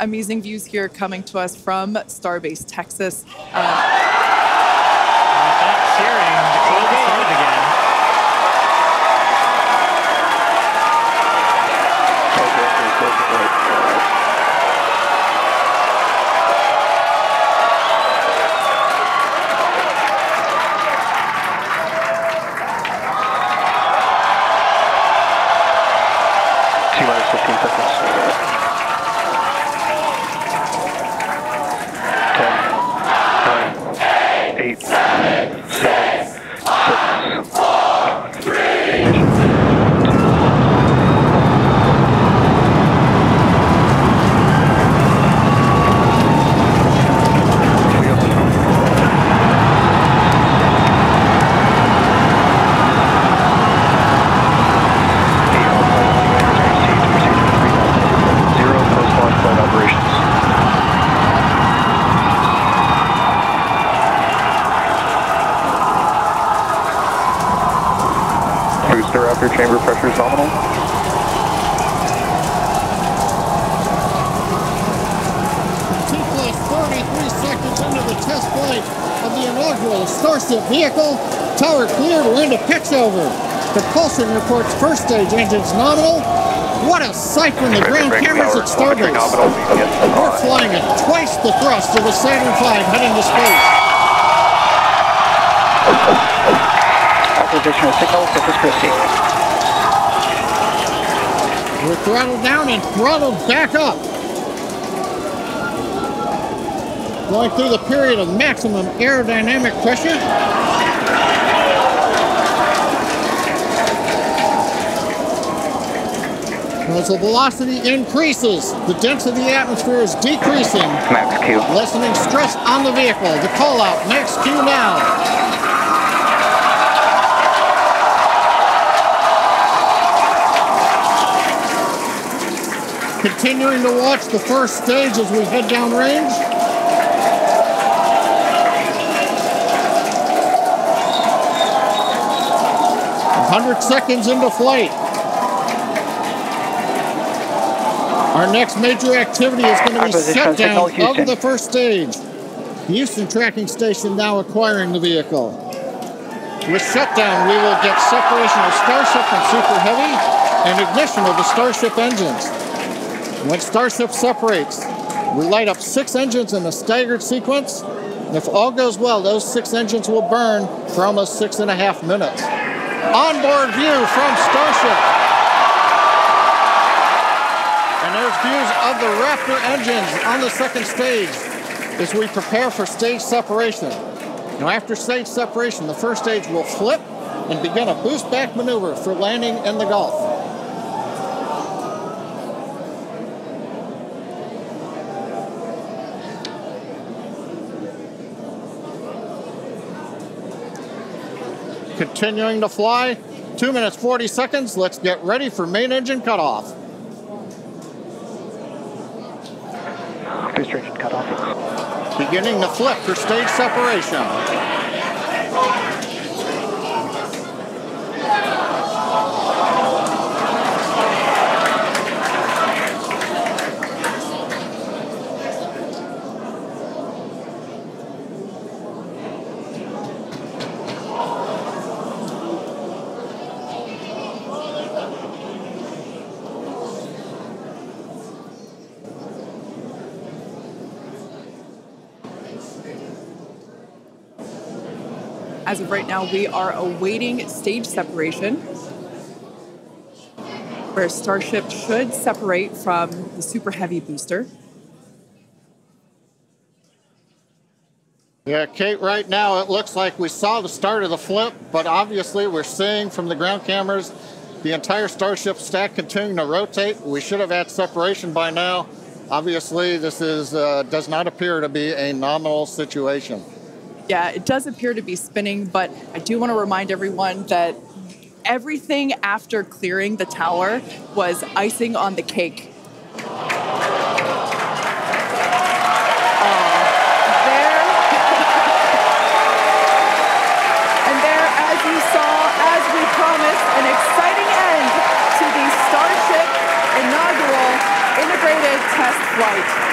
amazing views here coming to us from Starbase, Texas. Raptor chamber pressure is nominal. T-plus 33 seconds into the test flight of the inaugural Starship vehicle. Tower cleared, we're into pitch over. The Coulson reports first stage engines nominal. What a sight from the ground cameras at Starbase. We're flying at twice the thrust of the Saturn V heading to space. Additional signal, this is Christie. We're throttled down and throttled back up. Going through the period of maximum aerodynamic pressure. As the velocity increases, the density of the atmosphere is decreasing. Max Q. Lessening stress on the vehicle. The call out, Max Q now. Continuing to watch the first stage as we head downrange. A 100 seconds into flight. Our next major activity is going to be shutdown of the first stage. The Houston Tracking Station now acquiring the vehicle. With shutdown, we will get separation of Starship from Super Heavy and ignition of the Starship engines. When Starship separates, we light up 6 engines in a staggered sequence. If all goes well, those 6 engines will burn for almost 6.5 minutes. Onboard view from Starship. And there's views of the Raptor engines on the second stage as we prepare for stage separation. Now after stage separation, the first stage will flip and begin a boost back maneuver for landing in the Gulf. Continuing to fly, 2 minutes, 40 seconds. Let's get ready for main engine cutoff. Booster engine cutoff. Beginning the flip for stage separation. As of right now, we are awaiting stage separation, where Starship should separate from the Super Heavy booster. Yeah, Kate, right now it looks like we saw the start of the flip, but obviously we're seeing from the ground cameras the entire Starship stack continuing to rotate. We should have had separation by now. Obviously, this is does not appear to be a nominal situation. Yeah, it does appear to be spinning, but I do want to remind everyone that everything after clearing the tower was icing on the cake. And there, as you saw, as we promised, an exciting end to the Starship inaugural integrated test flight.